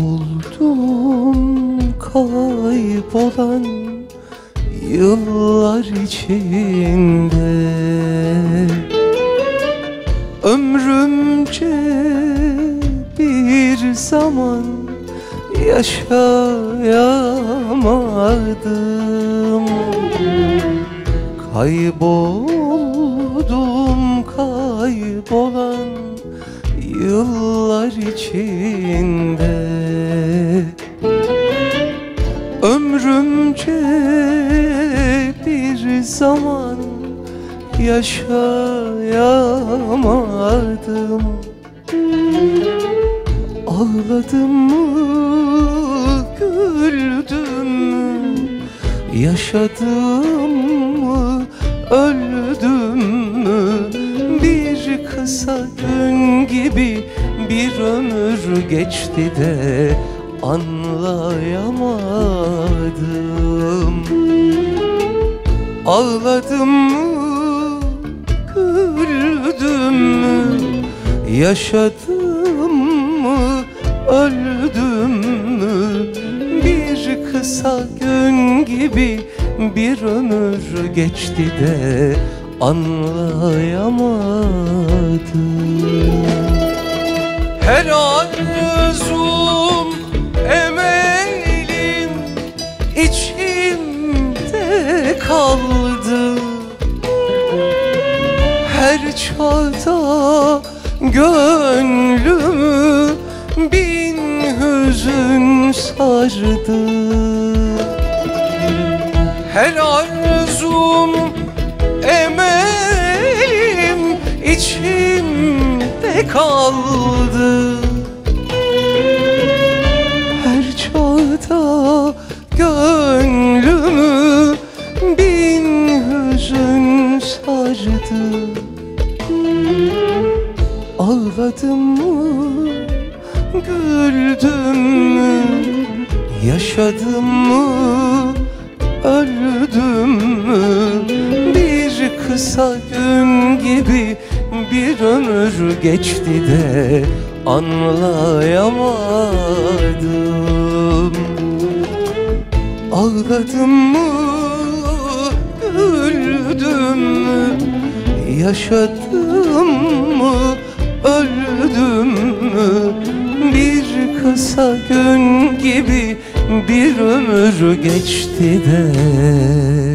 buldum kaybolan yıllar içinde. Ömrümce bir zaman yaşayamadım, kayboldum kaybolan yıllar içinde. Ömrümce bir zaman yaşayamadım. Ağladım mı, güldüm mü, yaşadım mı, öldüm mü? Bir kısa gün gibi bir ömür geçti de anlayamadım. Ağladım mı, güldüm mü, yaşadım mı, öldüm mü? Bir kısa gün gibi bir ömür geçti de anlayamadım. Her arzum emelim içimde kaldı. Her çağda gönlümü bin hüzün sardı. Her arzum emelim içimde kaldı. Her çağda gönlümü bin hüzün sardı. Ağladım mı, güldüm mü, yaşadım mı, öldüm mü? Bir kısa gün gibi bir ömür geçti de anlayamadım. Ağladım mı, güldüm mü, yaşadım mı, öldüm mü? Bir kısa gün gibi bir ömür geçti de